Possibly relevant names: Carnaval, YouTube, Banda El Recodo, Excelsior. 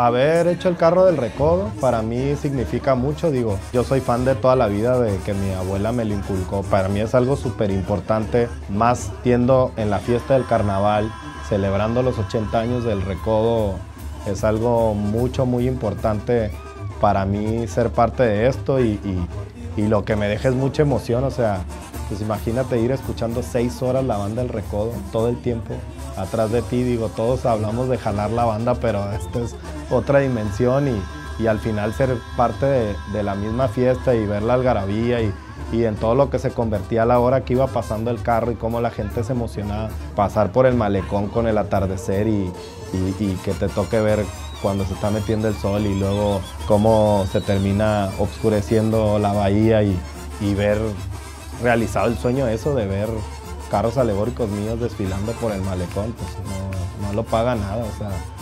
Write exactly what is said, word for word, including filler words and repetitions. Haber hecho el carro del recodo para mí significa mucho, digo, yo soy fan de toda la vida, de que mi abuela me lo inculcó. Para mí es algo súper importante, más tiendo en la fiesta del carnaval, celebrando los ochenta años del recodo, es algo mucho, muy importante para mí ser parte de esto y, y, y lo que me deja es mucha emoción, o sea, pues imagínate ir escuchando seis horas la banda del recodo todo el tiempo. Atrás de ti, digo, todos hablamos de jalar la banda, pero esta es otra dimensión y, y al final ser parte de, de la misma fiesta y ver la algarabía y, y en todo lo que se convertía a la hora que iba pasando el carro y cómo la gente se emocionaba. Pasar por el malecón con el atardecer y, y, y que te toque ver cuando se está metiendo el sol y luego cómo se termina oscureciendo la bahía y, y ver realizado el sueño eso de ver carros alegóricos míos desfilando por el malecón, pues no, no lo paga nada, o sea.